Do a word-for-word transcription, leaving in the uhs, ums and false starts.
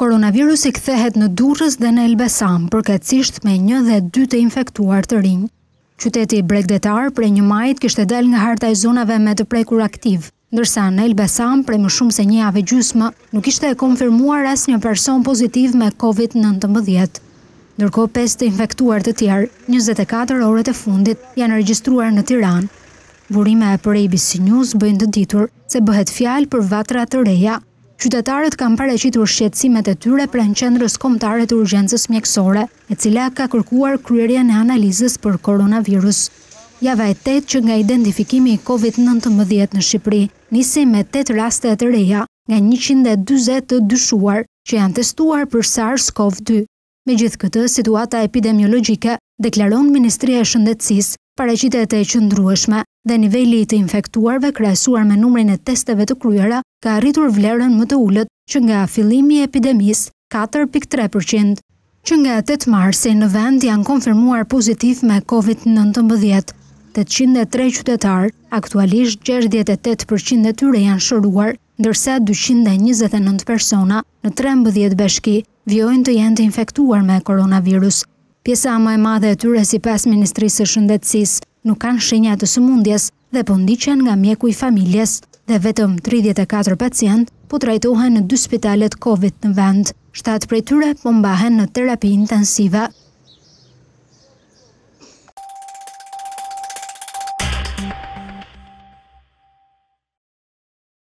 Koronavirusi kthehet në Durres dhe në Elbasan, përkatësisht me një dhe dy të infektuar të rinj. Qyteti bregdetar prej një majit kishte dalë nga harta e zonave me të prekur aktiv, ndërsa në Elbasan prej më shumë se një javë gjysmë nuk ishte e konfirmuar asnjë person pozitiv me COVID nineteen. Ndërkohë pesë të infektuar të tjerë, njëzet e katër orët e fundit, janë regjistruar në Tiranë. Burime për A B C News bëjnë të ditur se bëhet fjalë për vatra të reja. Qytetarët kanë paraqitur shqetësimet e tyre pranë qendrës kombëtare të urgjencës mjekësore, e cila ka kërkuar kryerjen e analizës për koronavirus. Java e tetë që nga identifikimi i COVID nineteen në Shqipëri, nisi me tetë raste të reja nga njëqind e dyzet të dyshuar që janë testuar për SARS-CoV two. Megjithatë, situata epidemiologjike, deklaron Ministria e Shëndetësisë, paraqitet e qëndrueshme dhe niveli i të infektuarve krahasuar me numrin e testeve të kryera ka arritur vlerën më të ulët që nga fillimi i epidemisë, katër pikë tre përqind, që nga tetë marsi në vend janë konfirmuar pozitiv me COVID nineteen. tetëqind e tre qytetar, aktualisht gjashtëdhjetë e tetë përqind e tyre janë shëruar, ndërsa dyqind e njëzet e nëntë persona në trembëdhjetë bashki vijojnë të jenë të infektuar me koronavirus. Pjesa më e madhe e tyre sipas Ministrisë së Shëndetësisë nuk kanë shenja të sëmundjes dhe po ndiqen nga mjeku i familjes dhe vetëm tridhjetë e katër pacient po trajtohen në dy spitalet COVID në vend. shtatë prej tyre po mbahen në terapi intensive.